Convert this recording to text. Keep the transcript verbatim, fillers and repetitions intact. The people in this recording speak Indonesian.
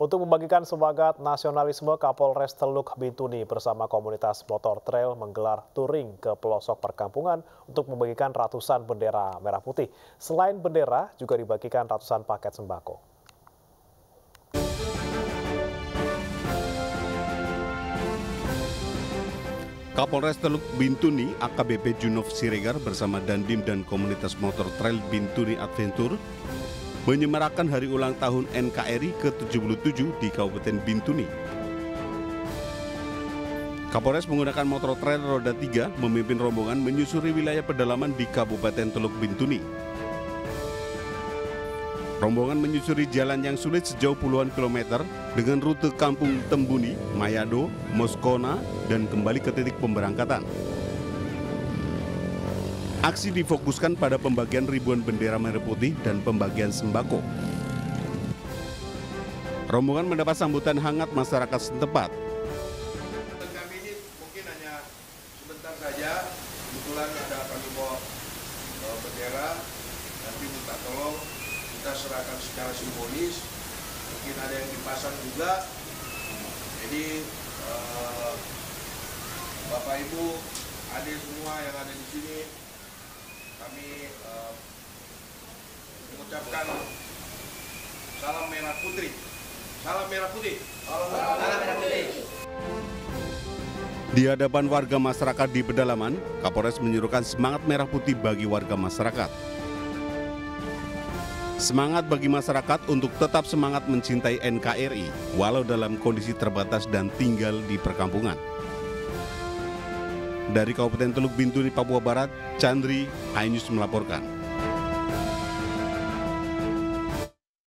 untuk membagikan semangat nasionalisme. Kapolres Teluk Bintuni bersama komunitas motor trail menggelar touring ke pelosok perkampungan untuk membagikan ratusan bendera merah putih. Selain bendera, juga dibagikan ratusan paket sembako. Kapolres Teluk Bintuni A K B P Junov Siregar bersama Dandim dan komunitas motor trail Bintuni Adventure menyemarakan hari ulang tahun N K R I ke tujuh puluh tujuh di Kabupaten Bintuni. Kapolres menggunakan motor trail roda tiga memimpin rombongan menyusuri wilayah pedalaman di Kabupaten Teluk Bintuni. Rombongan menyusuri jalan yang sulit sejauh puluhan kilometer dengan rute kampung Tembuni, Mayado, Moskona, dan kembali ke titik pemberangkatan. Aksi difokuskan pada pembagian ribuan bendera merah putih dan pembagian sembako. Rombongan mendapat sambutan hangat masyarakat setempat. Kami ini mungkin hanya sebentar saja, kebetulan ada kami bawa bendera, tapi minta tolong kita serahkan secara simbolis, mungkin ada yang dipasang juga. Jadi eh, Bapak Ibu, adik semua yang ada di sini, kami eh, mengucapkan salam merah putih, salam merah putih, salam merah putih. Di hadapan warga masyarakat di pedalaman, Kapolres menyerukan semangat merah putih bagi warga masyarakat. Semangat bagi masyarakat untuk tetap semangat mencintai N K R I, walau dalam kondisi terbatas dan tinggal di perkampungan. Dari Kabupaten Teluk Bintuni, Papua Barat, Chandra, iNews melaporkan.